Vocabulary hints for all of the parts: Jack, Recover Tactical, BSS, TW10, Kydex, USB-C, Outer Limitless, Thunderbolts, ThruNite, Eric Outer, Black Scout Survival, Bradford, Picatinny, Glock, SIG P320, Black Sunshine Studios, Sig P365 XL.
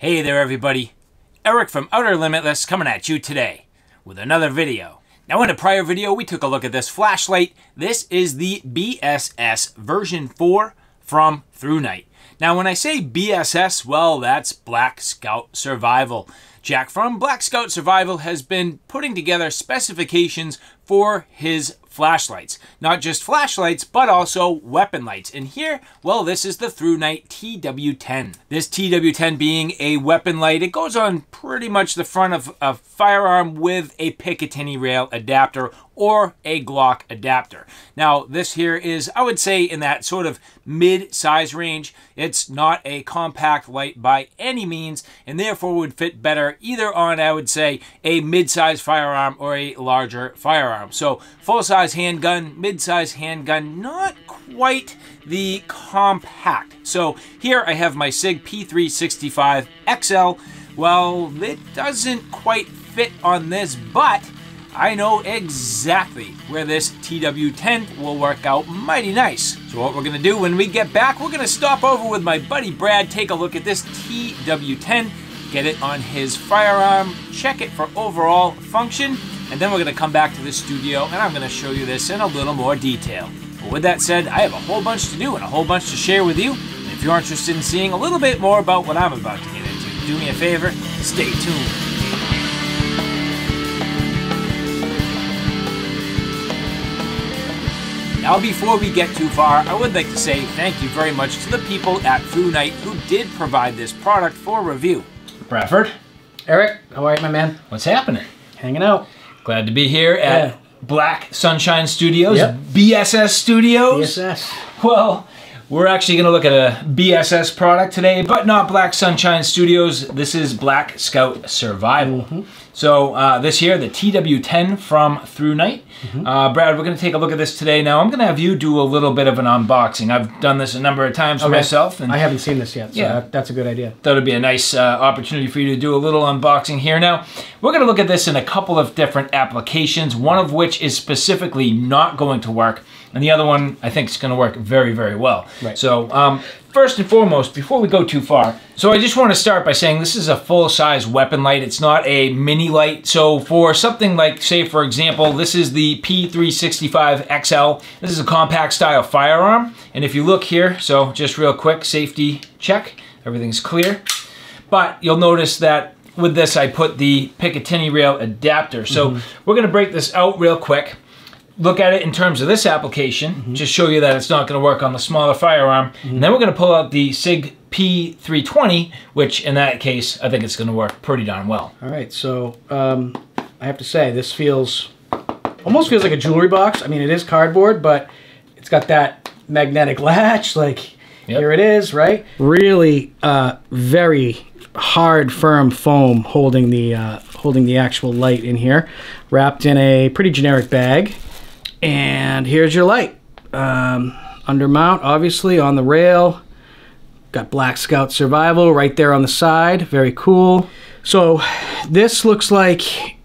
Hey there everybody, Eric from Outer Limitless coming at you today with another video. Now in a prior video we took a look at this flashlight. This is the BSS version 4 from ThruNite. Now when I say BSS, well that's Black Scout Survival. Jack from Black Scout Survival has been putting together specifications for his flashlights. Not just flashlights, but also weapon lights. And here, well, this is the ThruNite TW10. This TW10 being a weapon light, it goes on pretty much the front of a firearm with a Picatinny rail adapter or a Glock adapter. Now, this here is, I would say, in that sort of mid-size range. It's not a compact light by any means, and therefore would fit better either on, I would say, a mid-size firearm or a larger firearm. So, full-size handgun, mid-size handgun, not quite the compact. So here I have my SIG P365 XL. Well, it doesn't quite fit on this, but I know exactly where this TW10 will work out mighty nice. So what we're gonna do when we get back, we're gonna stop over with my buddy Brad, take a look at this TW10, get it on his firearm, check it for overall function, and then we're going to come back to the studio and I'm going to show you this in a little more detail. But with that said, I have a whole bunch to do and a whole bunch to share with you. And if you're interested in seeing a little bit more about what I'm about to get into, do me a favor, stay tuned. Now, before we get too far, I would like to say thank you very much to the people at ThruNite who did provide this product for review. Bradford, Eric, how are you, my man? What's happening? Hanging out. Glad to be here at Black Sunshine Studios, BSS Studios. BSS. Well, we're actually going to look at a BSS product today, but not Black Sunshine Studios. This is Black Scout Survival. So this here, the TW10 from ThruNite. Brad, we're going to take a look at this today. Now, I'm going to have you do a little bit of an unboxing. I've done this a number of times for myself. And I haven't seen this yet, so that's a good idea. That would be a nice opportunity for you to do a little unboxing here. Now, we're going to look at this in a couple of different applications, one of which is specifically not going to work, and the other one I think is going to work very, very well. Right. So first and foremost, before we go too far, so I just want to start by saying this is a full-size weapon light. It's not a mini light. So for something like, say, for example, this is the P365 XL. This is a compact style firearm. And if you look here, so just real quick, safety check. Everything's clear. But you'll notice that with this, I put the Picatinny rail adapter. So we're going to break this out real quick. Look at it in terms of this application, just show you that it's not going to work on the smaller firearm. And then we're going to pull out the SIG P320, which in that case, I think it's going to work pretty darn well. All right, so I have to say, this almost feels like a jewelry box. I mean, it is cardboard, but it's got that magnetic latch, like here it is, right? Really very hard, firm foam holding the actual light in here, wrapped in a pretty generic bag. And here's your light. Under mount, obviously, on the rail. Got Black Scout Survival right there on the side. Very cool. So this looks like...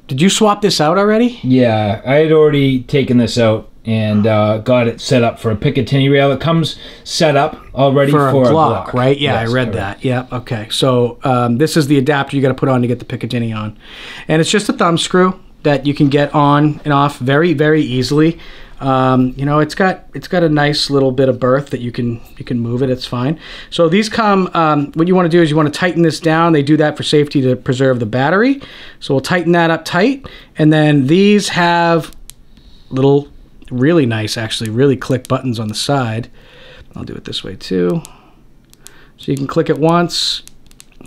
Did you swap this out already? Yeah, I had already taken this out and got it set up for a Picatinny rail. It comes set up already for a Glock, right? Yeah, yes, I read that. Yeah, okay. So this is the adapter you got to put on to get the Picatinny on. And it's just a thumb screw that you can get on and off very, very easily. You know, it's got a nice little bit of berth that you can move it. It's fine. So these come. What you want to do is you want to tighten this down. They do that for safety to preserve the battery. So we'll tighten that up tight, and then these have little, really nice, actually, really click buttons on the side. I'll do it this way too. So you can click it once.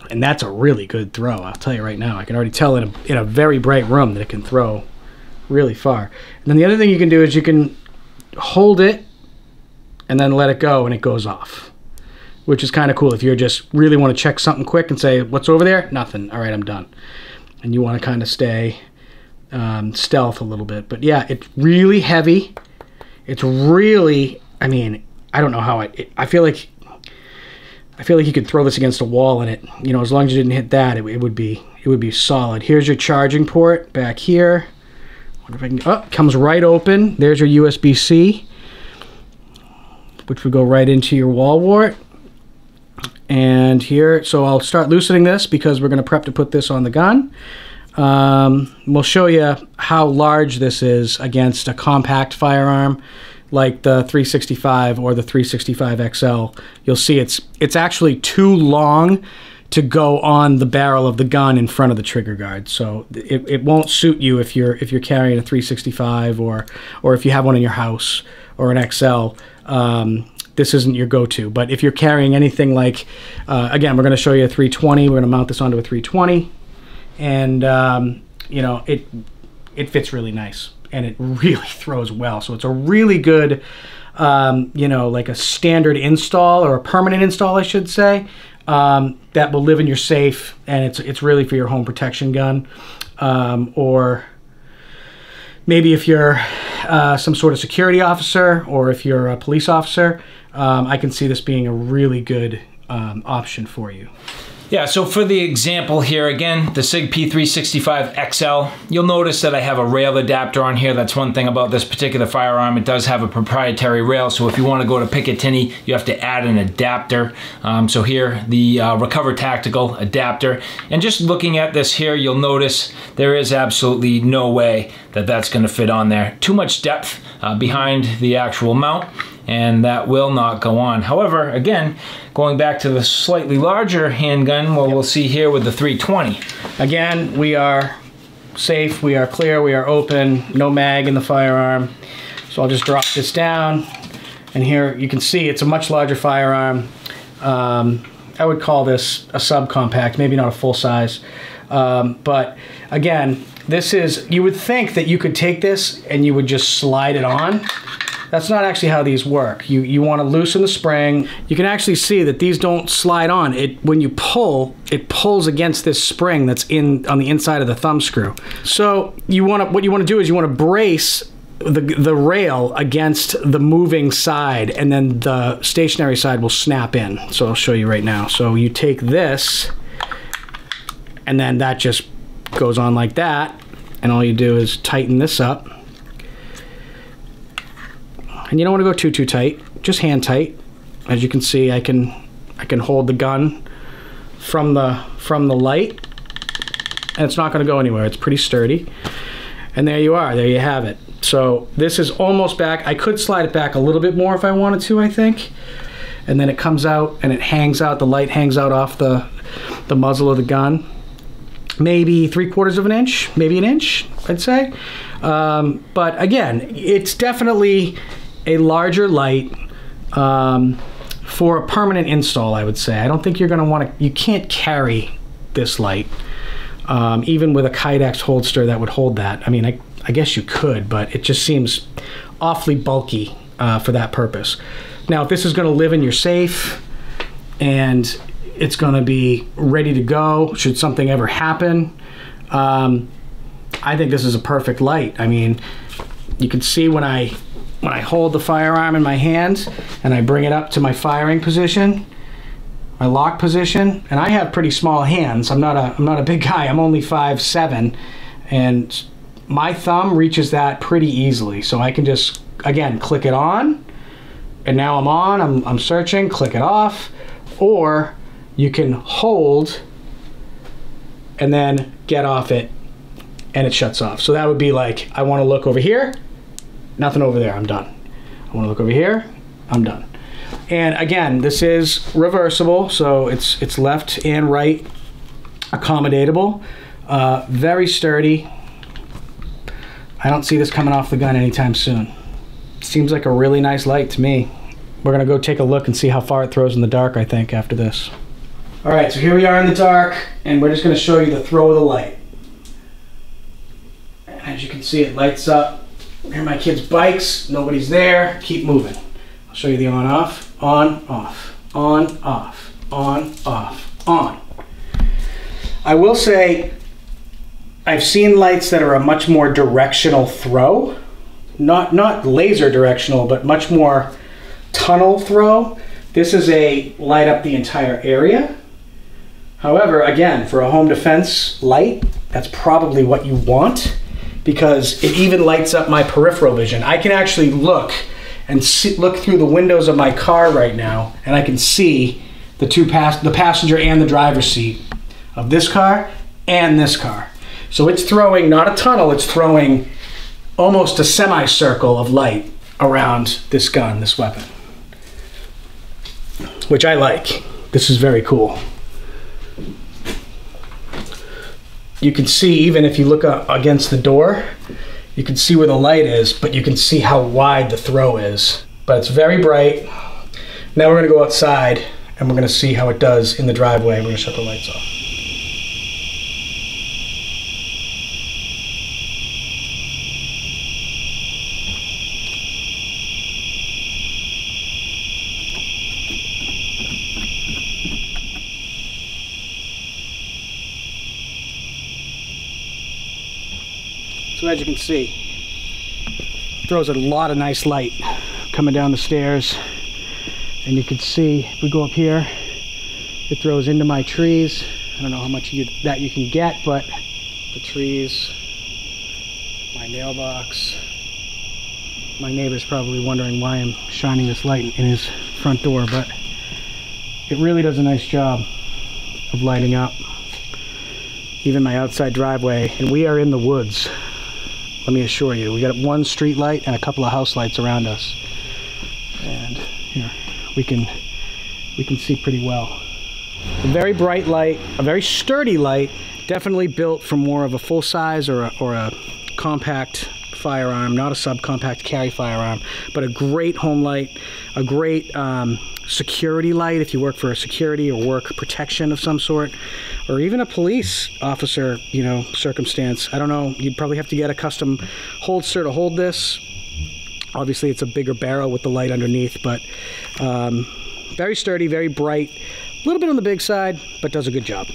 And that's a really good throw, I'll tell you right now. I can already tell in a very bright room that it can throw really far. And then the other thing you can do is you can hold it and then let it go and it goes off, which is kind of cool if you just really want to check something quick and say, what's over there? Nothing. All right, I'm done. And you want to kind of stay stealth a little bit. But yeah, it's really heavy. It's really, I mean, I don't know how I feel like... you could throw this against a wall and it, you know, as long as you didn't hit that, it would be solid. Here's your charging port back here. Wonder if I can, oh, comes right open. There's your USB-C, which would go right into your wall wart. And here, so I'll start loosening this because we're going to prep to put this on the gun. We'll show you how large this is against a compact firearm like the 365 or the 365 XL. You'll see it's actually too long to go on the barrel of the gun in front of the trigger guard. So it won't suit you if you're carrying a 365 or if you have one in your house or an XL. This isn't your go-to. But if you're carrying anything like, again, we're going to show you a 320. We're going to mount this onto a 320. And, you know, it fits really nice. And it really throws well. So it's a really good, you know, like a standard install or a permanent install, I should say, that will live in your safe. And it's really for your home protection gun. Or maybe if you're some sort of security officer or if you're a police officer, I can see this being a really good option for you. Yeah, so for the example here, again, the SIG P365 XL, you'll notice that I have a rail adapter on here. That's one thing about this particular firearm. It does have a proprietary rail, so if you want to go to Picatinny, you have to add an adapter. So here, the Recover Tactical adapter. And just looking at this here, you'll notice there is absolutely no way that that's going to fit on there. Too much depth behind the actual mount, and that will not go on. However, again, going back to the slightly larger handgun, well, we'll see here with the 320. Again, we are safe, we are clear, we are open, no mag in the firearm. So I'll just drop this down, and here you can see it's a much larger firearm. I would call this a subcompact, maybe not a full size. But again, this is, you would think that you could take this and you would just slide it on. That's not actually how these work. You want to loosen the spring. You can actually see that these don't slide on. When you pull, it pulls against this spring that's on the inside of the thumb screw. So what you want to do is you want to brace the rail against the moving side, and then the stationary side will snap in. So I'll show you right now. So you take this, and then that just goes on like that, and all you do is tighten this up. And you don't want to go too tight, just hand tight. As you can see, I can hold the gun from the light, and it's not going to go anywhere. It's pretty sturdy. And there you are, there you have it. So this is almost back. I could slide it back a little bit more if I wanted to, I think. And then it comes out and it hangs out, the light hangs out off the muzzle of the gun. Maybe 3/4 of an inch, maybe an inch, I'd say. But again, it's definitely a larger light for a permanent install, I would say. I don't think you're going to want to, you can't carry this light. Even with a Kydex holster that would hold that. I mean, I guess you could, but it just seems awfully bulky for that purpose. Now, if this is going to live in your safe and it's going to be ready to go should something ever happen, I think this is a perfect light. I mean, you can see when I hold the firearm in my hand and I bring it up to my firing position, my lock position, and I have pretty small hands. I'm not a big guy. I'm only 5'7", and my thumb reaches that pretty easily. So I can just, again, click it on, and now I'm on. I'm searching. Click it off, or you can hold and then get off it, and it shuts off. So that would be like, I want to look over here, nothing over there, I'm done. I want to look over here, I'm done. And again, this is reversible, so it's left and right accommodatable, very sturdy. I don't see this coming off the gun anytime soon. Seems like a really nice light to me. We're gonna go take a look and see how far it throws in the dark, I think, after this. All right, so here we are in the dark, and we're just going to show you the throw of the light. And as you can see, it lights up. Here are my kids' bikes. Nobody's there. Keep moving. I'll show you the on-off, on-off, on-off, on-off, on. I will say I've seen lights that are a much more directional throw. Not laser directional, but much more tunnel throw. This is a light up the entire area. However, again, for a home defense light, that's probably what you want, because it even lights up my peripheral vision. I can actually look through the windows of my car right now, and I can see the passenger and the driver's seat of this car and this car. So it's throwing not a tunnel, it's throwing almost a semicircle of light around this gun, this weapon, which I like. This is very cool. You can see, even if you look up against the door, you can see where the light is, but you can see how wide the throw is. But it's very bright. Now we're gonna go outside and we're gonna see how it does in the driveway. We're gonna shut the lights off. So as you can see, it throws a lot of nice light coming down the stairs. And you can see, if we go up here, it throws into my trees. I don't know how much that you can get, but the trees, my mailbox. My neighbor's probably wondering why I'm shining this light in his front door, but it really does a nice job of lighting up even my outside driveway. And we are in the woods. Let me assure you, we got one street light and a couple of house lights around us. And here, we can see pretty well. A very bright light, a very sturdy light, definitely built for more of a full size or a compact firearm, not a subcompact carry firearm, but a great home light, a great security light if you work for a security or work protection of some sort, or even a police officer, you know, circumstance. I don't know, you'd probably have to get a custom holster to hold this. Obviously it's a bigger barrel with the light underneath, but very sturdy, very bright, a little bit on the big side, but does a good job.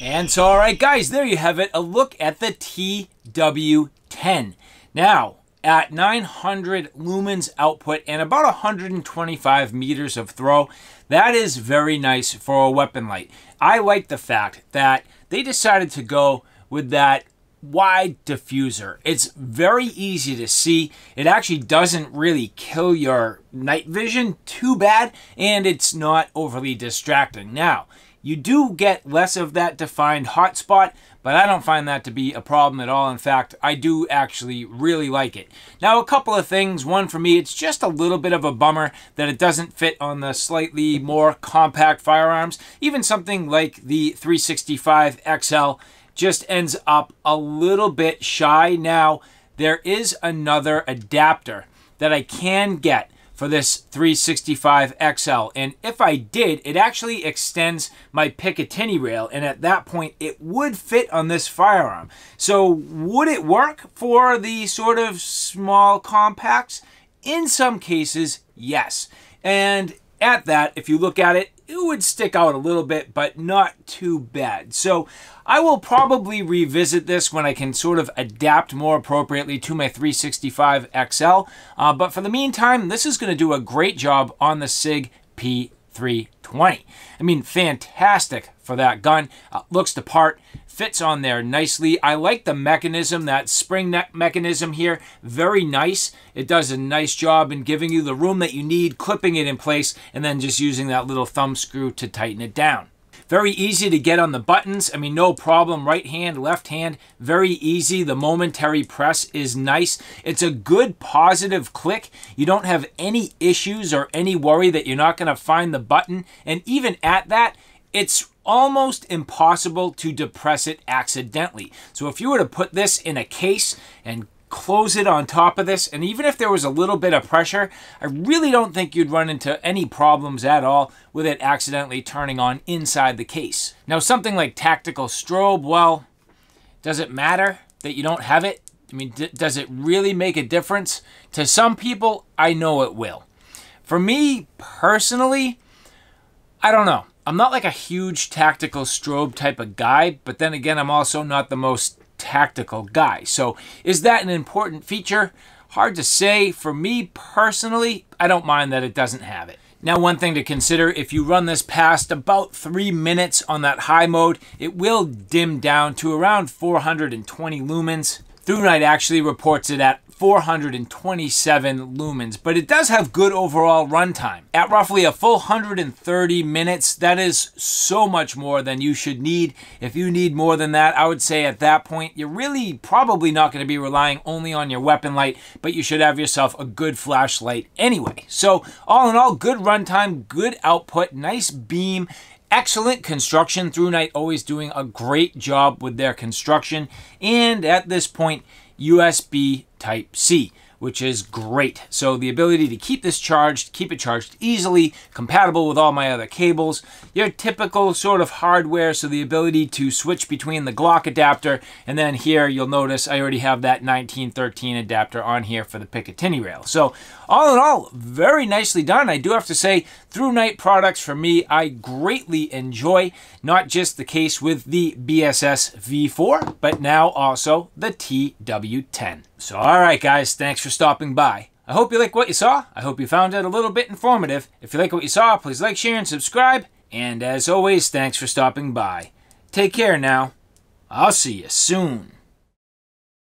And so, all right guys, there you have it, a look at the TW10. Now, at 900 lumens output and about 125 meters of throw, that is very nice for a weapon light. I like the fact that they decided to go with that wide diffuser. It's very easy to see. It actually doesn't really kill your night vision too bad, and it's not overly distracting. Now, you do get less of that defined hot spot, but I don't find that to be a problem at all. In fact, I do actually really like it. Now, a couple of things. One, for me, it's just a little bit of a bummer that it doesn't fit on the slightly more compact firearms. Even something like the 365 XL just ends up a little bit shy. Now, there is another adapter that I can get for this 365 XL. And if I did, it actually extends my Picatinny rail. And at that point, it would fit on this firearm. So would it work for the sort of small compacts? In some cases, yes. And at that, if you look at it, it would stick out a little bit, but not too bad. So I will probably revisit this when I can sort of adapt more appropriately to my 365 XL. But for the meantime, this is going to do a great job on the SIG P320. I mean, fantastic for that gun. Looks the part, fits on there nicely. I like the mechanism, that spring neck mechanism here, very nice. It does a nice job in giving you the room that you need, clipping it in place, and then just using that little thumb screw to tighten it down. Very easy to get on the buttons. I mean, no problem. Right hand, left hand, very easy. The momentary press is nice. It's a good positive click. You don't have any issues or any worry that you're not going to find the button. And even at that, it's almost impossible to depress it accidentally. So if you were to put this in a case and close it on top of this, and even if there was a little bit of pressure, I really don't think you'd run into any problems at all with it accidentally turning on inside the case. Now, something like tactical strobe, well, does it matter that you don't have it? I mean, does it really make a difference? To some people, I know it will. For me personally, I don't know. I'm not like a huge tactical strobe type of guy, but then again, I'm also not the most tactical guy. So is that an important feature? Hard to say. For me personally, I don't mind that it doesn't have it. Now, one thing to consider, if you run this past about 3 minutes on that high mode, it will dim down to around 420 lumens. ThruNite actually reports it at 427 lumens, but it does have good overall runtime. At roughly a full 130 minutes, that is so much more than you should need. If you need more than that, I would say at that point, you're really probably not going to be relying only on your weapon light, but you should have yourself a good flashlight anyway. So all in all, good runtime, good output, nice beam, excellent construction. ThruNite always doing a great job with their construction. And at this point, USB Type-C, which is great. So the ability to keep this charged, keep it charged easily, compatible with all my other cables, your typical sort of hardware. So the ability to switch between the Glock adapter, and then here you'll notice I already have that 1913 adapter on here for the Picatinny rail. So all in all, very nicely done. I do have to say, ThruNite products for me, I greatly enjoy, not just the case with the BSS V4, but now also the TW10. So, all right, guys, thanks for stopping by. I hope you like what you saw. I hope you found it a little bit informative. If you like what you saw, please like, share, and subscribe. And as always, thanks for stopping by. Take care now. I'll see you soon.